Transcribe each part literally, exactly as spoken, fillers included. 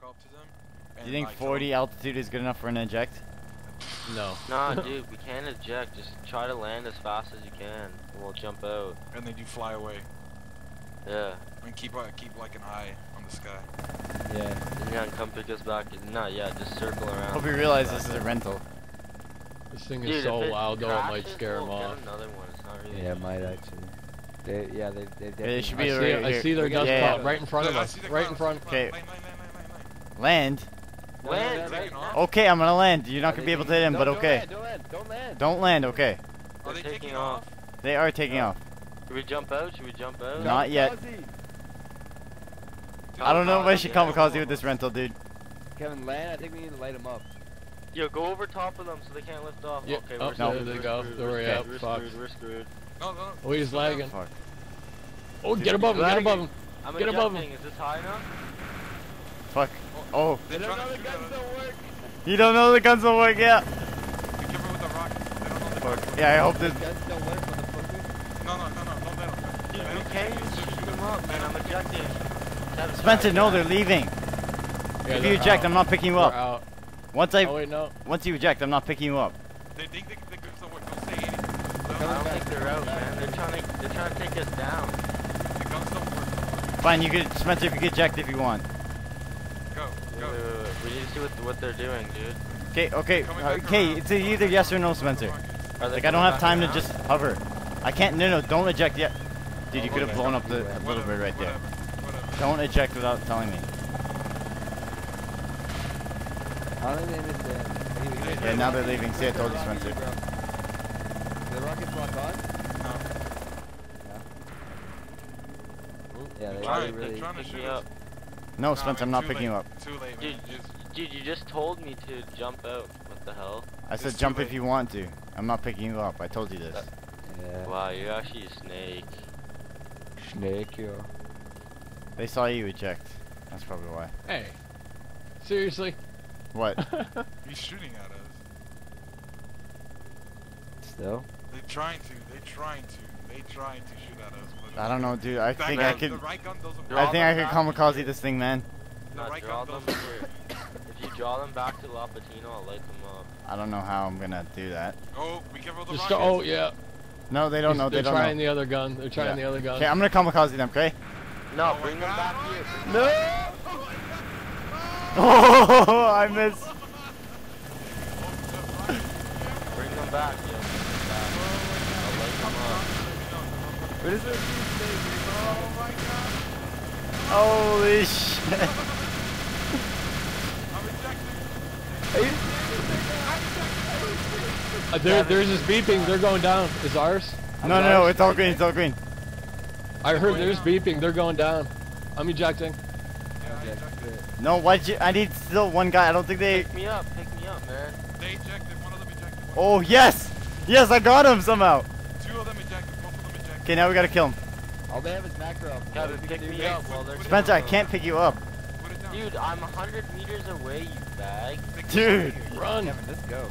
walk up to them. And you think like forty altitude is good enough for an eject? No. Nah, dude, we can't eject. Just try to land as fast as you can, and we'll jump out. And they do fly away. Yeah. And keep uh, keep like an eye on the sky. Yeah. And yeah, and come pick us back. Nah, yeah, just circle around. Hope you realize this is a rental. This thing is dude, so loud though, crashes, it might scare we'll them off. Another one. It's not really yeah, it might actually. They, yeah, they, they, they, they should be I, right see, I see their dust yeah, yeah. right in front no, of us. Right in front. Okay. Land. Land. Okay, I'm gonna land. You're not are gonna be able to hit him, but okay. Don't land. Don't land. Don't land. Okay. Are they taking off? They are taking no. off. Should we jump out? Should we jump out? Not yet. Dude, I don't know if I should kamikaze with this rental, dude. Kevin, land. I think we need to light him up. Yo, go over top of them so they can't lift off. Yeah. Okay, oh, we're no. There they go. They're okay. up. We're screwed. We're screwed. No, no. Oh, he's lagging. Fuck. Oh, dude, get above him. Get above him. I'm get above him. Is this high enough? Fuck. Oh. They don't know the guns don't work. You don't know the guns don't work, yeah. Be careful with the rockets. They don't know the guns. Fuck. Yeah, I hope this. Guns don't work on the focus. No, no, no, no. Don't let them. Yeah, we can't shoot them up, man. I'm ejecting. Spencer, no, they're leaving. If you eject, I'm not picking you up. Once I, oh, wait, no. once you eject, I'm not picking you up. They think the guns don't work. Don't say anything. No, I don't think they're out, man. They're trying to, they're trying to take us down. The guns don't work. Fine, you could, Spencer, if you could eject if you want. Go, go. Wait, wait, wait. We need to see what, what they're doing, dude. Okay, okay, okay. It's either yes or no, Spencer. Like I don't have time to just hover. I can't. No, no, don't eject yet. Dude, you could have blown up the little bird right there. Don't eject without telling me. Yeah, now they're leaving. See, I told you, Spencer. Is the rocket block on? No. Yeah, they're really trying to shoot up. No, Spencer, I'm not picking you up. Too late, man. Dude, you just told me to jump out. What the hell? I said jump if you want to. I'm not picking you up. I told you this. Yeah. Wow, you're actually a snake. Snake, yo. They saw you eject. That's probably why. Hey. Seriously? What? He's shooting at us. Still? They're trying to. They're trying to. They're trying to shoot at us. I don't know, dude. I that think I could. Right I think I could kamikaze this thing, man. No, right draw them if you draw them back to La Patino, I'll light them up. I don't know how I'm gonna do that. Oh, we can roll the rockets. Oh, yeah. No, they don't He's, know. They don't know. They're trying the other gun. They're trying yeah. the other gun. Okay, I'm gonna kamikaze them. Okay. No, oh, bring them back here. No. Oh, I missed. Bring them back, yo. Yeah. What is this? Oh my god. Holy shit. I'm ejected. There, there's this beeping. They're going down. Is ours? No, no, no. It's all green. It's all green. I heard there's beeping. They're going down. I'm ejecting. No, why'd you? I need still one guy. I don't think they. Pick me up, pick me up, man. They ejected, one of them ejected. One oh, yes! Yes, I got him somehow! Two of them ejected, both of them ejected. Okay, now we gotta kill him. All they have is macro. Kevin, pick me hey, up while they're Spencer, I can't pick you up. Dude, I'm one hundred meters away, you bag. Dude, dude, run! Kevin, let's go.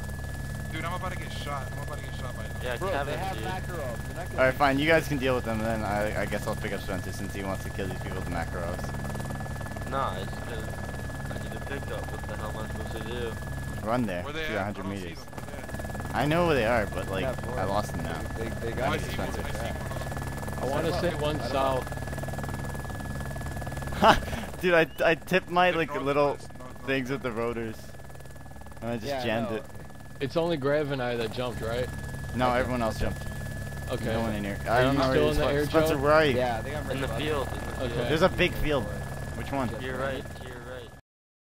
Dude, I'm about to get shot. I'm about to get shot by them. Yeah, Bro, Kevin, they have Makarov. Alright, fine, you guys can deal with them, and then I, I guess I'll pick up Spencer since he wants to kill these people with Makarovs. Nah, it's just. Up. What the hell am I supposed to do? Run there. Where they at? one hundred meters. I know where they are, but like, I lost them now. They, they got it expensive. I, I want to say one south. Dude, I, I tipped my like little things with the rotors. And I just yeah, jammed no. it. It's only Grav and I that jumped, right? No, okay. everyone else jumped. Okay. No one in here. I don't know where in the air, Spencer, where are you? Yeah, I think I'm in the field. Okay. There's a big field. Which one? You're right.